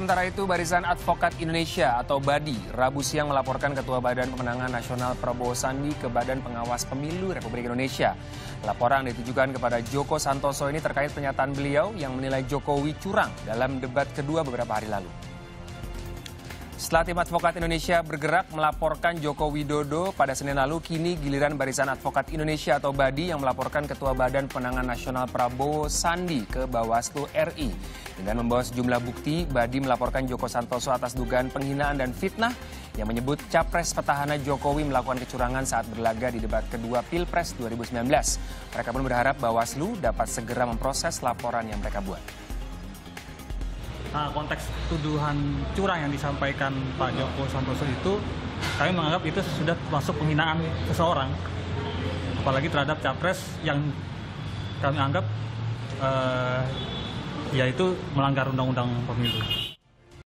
Sementara itu, Barisan Advokat Indonesia atau BADI Rabu siang melaporkan Ketua Badan Pemenangan Nasional Prabowo-Sandi ke Badan Pengawas Pemilu Republik Indonesia. Laporan ditujukan kepada Joko Santoso ini terkait pernyataan beliau yang menilai Jokowi curang dalam debat kedua beberapa hari lalu. Setelah tim advokat Indonesia bergerak melaporkan Joko Widodo pada Senin lalu, kini giliran Barisan Advokat Indonesia atau BADI yang melaporkan Ketua Badan Pemenangan Nasional Prabowo-Sandi ke Bawaslu RI. Dengan membawa sejumlah bukti, BADI melaporkan Joko Santoso atas dugaan penghinaan dan fitnah yang menyebut capres petahana Jokowi melakukan kecurangan saat berlaga di debat kedua Pilpres 2019. Mereka pun berharap Bawaslu dapat segera memproses laporan yang mereka buat. Konteks tuduhan curang yang disampaikan Pak Joko Santoso itu, kami menganggap itu sudah masuk penghinaan seseorang, apalagi terhadap capres yang kami anggap yaitu melanggar undang-undang pemilu.